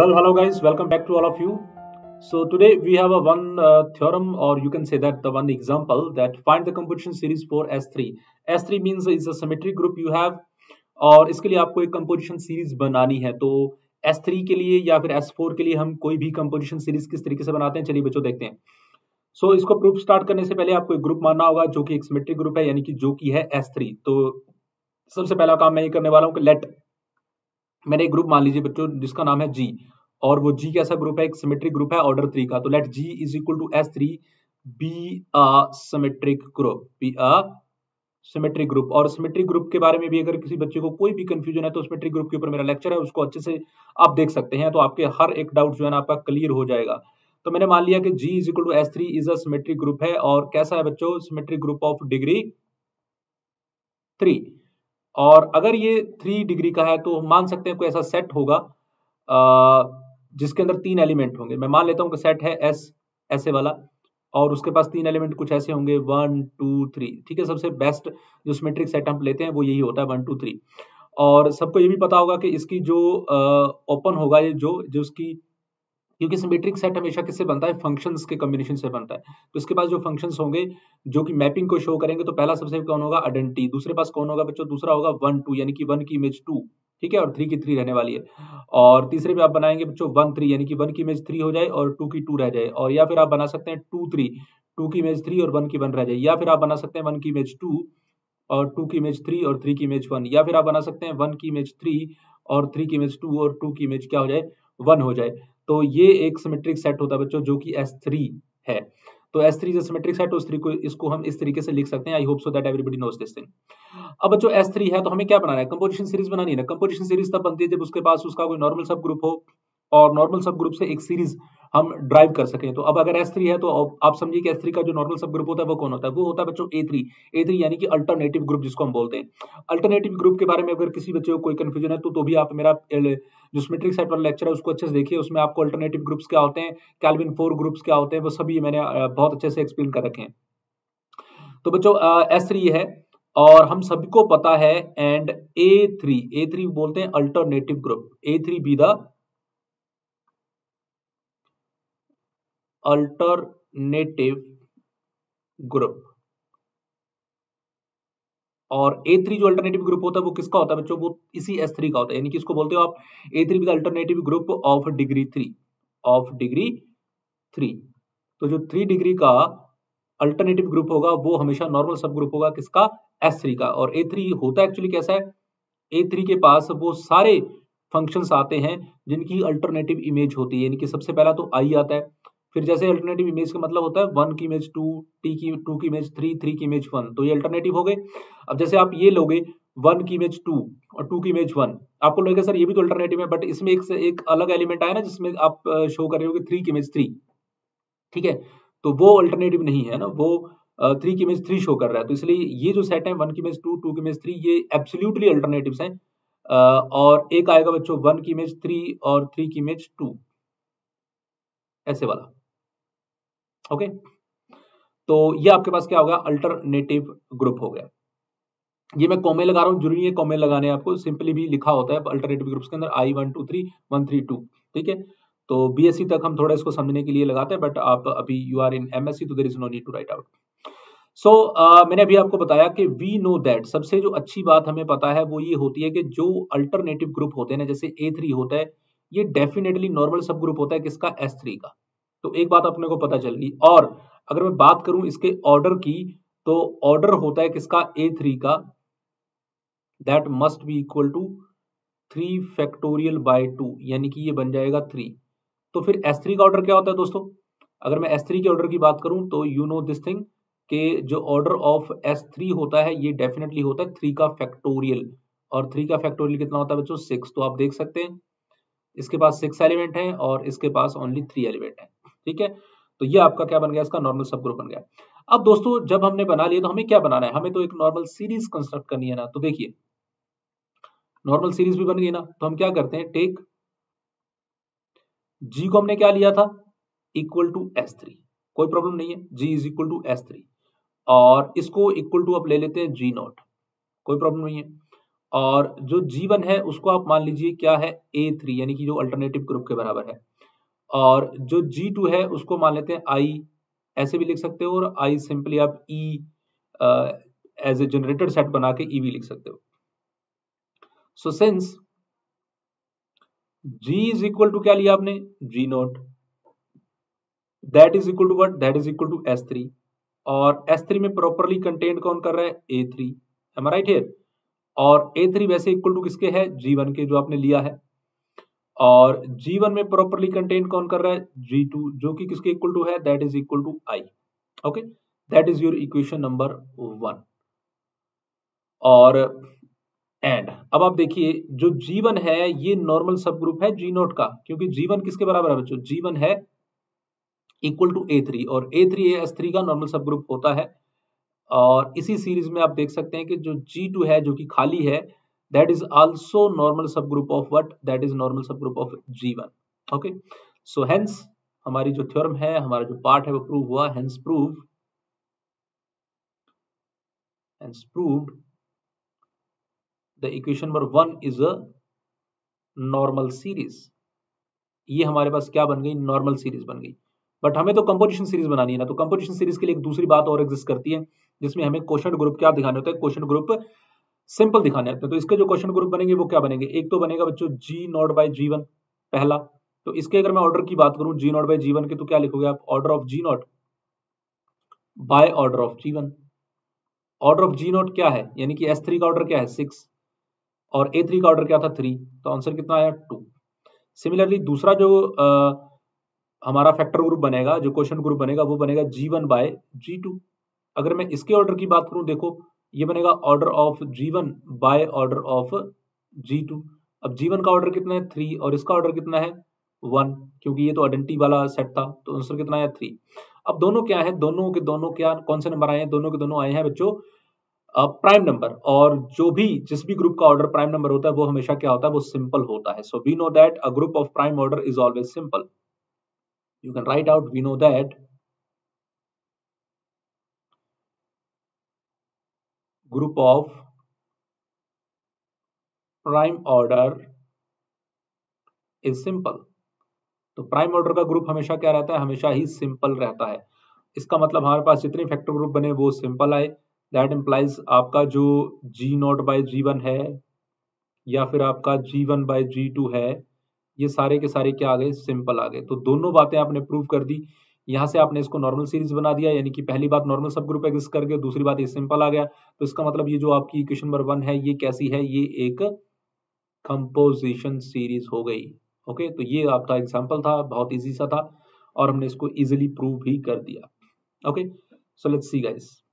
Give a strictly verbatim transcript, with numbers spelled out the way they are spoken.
Well, hello guys, welcome back to all of you. So today we have a one uh, theorem, or you can say that the one example, that find the composition series for S three. S three means is a symmetric group you have, और इसके लिए आपको एक composition series बनानी है. तो S three के लिए या फिर S four के लिए हम कोई भी composition series किस तरीके से बनाते हैं, चलिए बच्चों देखते हैं. So इसको प्रूफ स्टार्ट करने से पहले आपको एक ग्रुप मानना होगा जो कि एक सिमेट्रिक ग्रुप है, यानी कि जो कि है S three. तो सबसे पहला काम मैं ये करने वाला हूँ कि लेट मैंने एक ग्रुप मान लीजिए बच्चों जिसका नाम है G, और वो G कैसा ग्रुप है, एक सिमेट्रिक ग्रुप है ऑर्डर थ्री का. तो let G is equal to S three be a symmetric group, be a symmetric group. और सिमेट्रिक ग्रुप के बारे में भी अगर किसी बच्चे को कोई भी कंफ्यूजन है तो सिमेट्रिक ग्रुप के ऊपर मेरा लेक्चर है, उसको अच्छे से आप देख सकते हैं, तो आपके हर एक डाउट जो है ना आपका क्लियर हो जाएगा. तो मैंने मान लिया कि G is equal to S three is a symmetric group है, और कैसा है बच्चों, symmetric group of degree three. और अगर ये थ्री डिग्री का है तो हम मान सकते हैं कोई ऐसा सेट होगा आ, जिसके अंदर तीन एलिमेंट होंगे. मैं मान लेता हूं कि सेट है एस ऐसे वाला, और उसके पास तीन एलिमेंट कुछ ऐसे होंगे, वन टू थ्री. ठीक है, सबसे बेस्ट जो सिमेट्रिक सेट हम लेते हैं वो यही होता है, वन टू थ्री. और सबको ये भी पता होगा कि इसकी जो ओपन होगा, ये जो जो उसकी, क्योंकि सिमेट्रिक सेट हमेशा किससे बनता है, फंक्शंस के कॉम्बिनेशन से बनता है. तो इसके पास जो फंक्शंस होंगे जो कि मैपिंग को शो करेंगे, तो पहला सबसे कौन होगा, आइडेंटिटी. दूसरे पास कौन होगा बच्चों, दूसरा होगा वन टू, यानी कि वन की इमेज टू. ठीक है, और थ्री की थ्री रहने वाली है. और तीसरे में आप बनाएंगे बच्चों वन थ्री, यानी कि वन की इमेज थ्री हो जाए और टू की टू रह जाए. और या फिर आप बना सकते हैं टू थ्री, टू की इमेज थ्री और वन की वन रह जाए. या फिर आप बना सकते हैं वन की इमेज टू और टू की इमेज थ्री और थ्री की इमेज वन. या फिर आप बना सकते हैं वन की इमेज थ्री और थ्री की इमेज टू और टू की इमेज क्या हो जाए, वन हो जाए. तो ये एक सिमेट्रिक सेट होता है बच्चों जो कि S थ्री है. तो S थ्री जो सिमेट्रिक सेट है उस थ्री को इसको हम इस तरीके से लिख सकते हैं. I hope so that everybody knows this thing. अब बच्चों S थ्री है तो हमें क्या बनाना है, कंपोजिशन सीरीज बनानी है ना. कंपोजिशन सीरीज तब बनती है जब उसके पास उसका कोई नॉर्मल सब ग्रुप हो, और नॉर्मल सब ग्रुप से एक सीरीज हम ड्राइव कर सकें. तो अब अगर S थ्री है तो आप समझिए कि S थ्री का जो नॉर्मल सब ग्रुप होता है वो कौन होता है, वो होता है बच्चों A थ्री. A थ्री यानी कि अल्टरनेटिव ग्रुप जिसको हम बोलते हैं. अल्टरनेटिव ग्रुप के बारे में अगर किसी बच्चे को कोई कंफ्यूजन है तो तो भी आप मेरा जो सिमेट्रिक सेट वाला लेक्चर है उसको अच्छे से देखिए. उसमें आपको अल्टरनेटिव ग्रुप्स क्या होते हैं, कैल्विन फोर ग्रुप्स क्या होते हैं, वो सभी मैंने बहुत अच्छे से एक्सप्लेन कर रखे हैं. तो बच्चों S थ्री है और हम सबको पता है, and A three A three बोलते हैं alternative group. A three be the alternative group. और A थ्री जो अल्टरनेटिव ग्रुप होता है वो किसका होता है बच्चों, वो इसी S थ्री का होता है, यानी कि इसको बोलते हो आप A थ्री का alternative group of degree three, of degree three. तो जो थ्री डिग्री का अल्टरनेटिव ग्रुप होगा वो हमेशा नॉर्मल सब ग्रुप होगा किसका, S थ्री का. और A थ्री होता एक्चुअली कैसा है, A थ्री के पास वो सारे फंक्शंस आते हैं जिनकी अल्टरनेटिव इमेज होती है, यानी कि सबसे पहला तो I आता है. फिर जैसे अल्टरनेटिव इमेज का मतलब होता है वन की इमेज टू, टी की टू की इमेज थ्री, थ्री की इमेज वन. तो ये अल्टरनेटिव हो गए. अब जैसे आप ये लोगे वन की इमेज टू और टू की इमेज वन, आपको लगेगा सर ये भी तो अल्टरनेटिव है, बट इसमें एक से एक अलग एलिमेंट आया ना जिसमें आप शो कर रहे हो कि थ्री की इमेज थ्री. ठीक है, तो वो अल्टरनेटिव नहीं है ना, वो थ्री की इमेज थ्री शो कर रहा है. तो इसलिए ये जो सेट है वन की इमेज टू, टू की इमेज थ्री, ये एब्सोल्युटली अल्टरनेटिव्स हैं. और एक आएगा बच्चों वन की इमेज थ्री और थ्री की इमेज टू ऐसे वाला. Okay okay? तो ये आपके पास क्या होगा, अल्टरनेटिव ग्रुप हो गया. ये मैं कॉमे लगा रहा हूँ, जरूरी है कॉमे लगाने, आपको सिंपली भी लिखा होता है अल्टरनेटिव ग्रुप्स के अंदर आई one two three, one three two. ठीक है, तो बीएससी तक हम थोड़ा इसको समझने के लिए लगाते हैं, बट आप अभी यू आर इन एमएससी तो there is no need to write out. So मैंने अभी आपको बताया कि वी नो दैट, सबसे जो अच्छी बात हमें पता है वो ये होती है कि जो अल्टरनेटिव ग्रुप होते हैं ना, जैसे ए थ्री होता है, ये डेफिनेटली नॉर्मल सब ग्रुप होता है किसका, एस थ्री का. तो एक बात अपने को पता चल गई. और अगर मैं बात करूं इसके ऑर्डर की, तो ऑर्डर होता है किसका, A थ्री का. That must be equal to three factorial by two, यानी कि ये बन जाएगा थ्री. तो फिर S थ्री का ऑर्डर क्या होता है दोस्तों, अगर मैं S थ्री के ऑर्डर की बात करूं तो यू नो दिस थिंग के जो ऑर्डर ऑफ S थ्री होता है ये डेफिनेटली होता है थ्री का फैक्टोरियल. और थ्री का फैक्टोरियल कितना होता है बच्चों, सिक्स. तो आप देख सकते हैं इसके पास सिक्स एलिमेंट हैं और इसके पास ओनली थ्री एलिमेंट हैं. ठीक है, तो ये आपका क्या बन गया, इसका नॉर्मल सब ग्रुप बन गया. अब दोस्तों जब हमने बना लिया तो हमें क्या बनाना है, हमें तो एक नॉर्मल सीरीज कंस्ट्रक्ट करनी है ना. तो देखिए नॉर्मल सीरीज भी बन गई ना, तो हम क्या करते हैं, टेक जी को हमने क्या लिया था, इक्वल टू एस थ्री. कोई प्रॉब्लम नहीं है, G is equal to S three. और इसको इक्वल टू आप ले लेते हैं जी नॉट, कोई प्रॉब्लम नहीं है. और जो जी वन है उसको आप मान लीजिए क्या है ए थ्री, यानी कि जो अल्टरनेटिव ग्रुप के बराबर है, और जो जी टू है उसको मान लेते हैं I, ऐसे भी लिख सकते हो, और I सिंपली आप E as a generated set बना के E भी लिख सकते हो। So since G is equal to क्या लिया आपने G naught, that is equal to what, that is equal to S three, और एस थ्री में प्रॉपरली कंटेंट कौन कर रहा है A three, am I right here, और ए थ्री वैसे इक्वल टू किसके है जी वन के जो आपने लिया है, और जी वन में प्रॉपरली कंटेंट कौन कर रहा है जी टू जो कि किसके इक्वल टू है, that is equal to I, okay, that is your equation number one. और एंड अब आप देखिए जो जी वन है ये नॉर्मल सब ग्रुप है जी नॉट का, क्योंकि जी वन किसके बराबर है बच्चों, जी वन है इक्वल टू ए थ्री, और ए थ्री एस थ्री का नॉर्मल सब ग्रुप होता है। और इसी सीरीज में आप देख सकते हैं कि जो जी टू है जो कि खाली है, that is also normal subgroup of what, that is normal subgroup of G one, okay. So hence हमारी जो थ्योरम है, हमारा जो पार्ट है वो प्रूव हुआ, hence prove, hence proved the equation number one is a normal series. ये हमारे पास क्या बन गई, नॉर्मल सीरीज बन गई, बट हमें तो कंपोजिशन सीरीज बनानी है ना, तो कंपोजिशन सीरीज के लिए एक दूसरी बात और एग्जिस्ट करती है जिसमें हमें क्वोशंट ग्रुप क्या दिखाने होता है, क्वोशंट ग्रुप सिंपल दिखाने होते हैं। तो इसके जो क्वोशंट ग्रुप बनेंगे वो क्या बनेंगे, एक तो बनेगा बच्चों G naught by G one पहला, तो इसके अगर मैं ऑर्डर की बात करूं G naught by G one के, तो क्या लिखोगे आप, order of G naught by order of G one. Order of G naught क्या है, यानी कि एस थ्री का ऑर्डर क्या है सिक्स, और ए थ्री का ऑर्डर क्या था थ्री, तो आंसर कितना आया टू। सिमिलरली दूसरा जो आ, हमारा फैक्टर ग्रुप बनेगा, जो क्वेश्चन ग्रुप बनेगा वो बनेगा G one by G two. अगर मैं इसके ऑर्डर की बात करूं, देखो ये बनेगा order of G one by order of G two. अब जी वन का ऑर्डर कितना है थ्री, और इसका ऑर्डर कितना है वन, क्योंकि ये तो आइडेंटिटी वाला सेट था, तो आंसर कितना आया थ्री। अब दोनों क्या है, दोनों के दोनों क्या, कौन से नंबर आए हैं, दोनों के दोनों आए हैं बच्चों प्राइम नंबर, और जो भी जिस भी ग्रुप का ऑर्डर प्राइम नंबर होता है वो हमेशा क्या होता है, वो सिंपल होता है। So we know that a group of prime order is always simple, you can write out, we know that group of prime order is simple, तो prime order का group हमेशा क्या रहता है, हमेशा ही simple रहता है। इसका मतलब हमारे पास जितने factor group बने वो simple आए, that implies आपका जो G naught by G one है या फिर आपका G one by G two है, ये सारे के सारे क्या आ गए, सिंपल आ गए। तो दोनों बातें आपने प्रूव कर दी, यहाँ से आपने इसको नॉर्मल सीरीज बना दिया, यानी कि पहली बात नॉर्मल सब ग्रुप एग्जिस्ट कर गया, दूसरी बात ये सिंपल आ गया। तो इसका मतलब ये जो आपकी इक्वेशन नंबर वन है ये कैसी है, ये एक कंपोजिशन सीरीज हो गई, ओके। तो ये आपका एग्जाम्पल था, बहुत ईजी सा था, और हमने इसको ईजिली प्रूव भी कर दिया, okay. So let's see guys.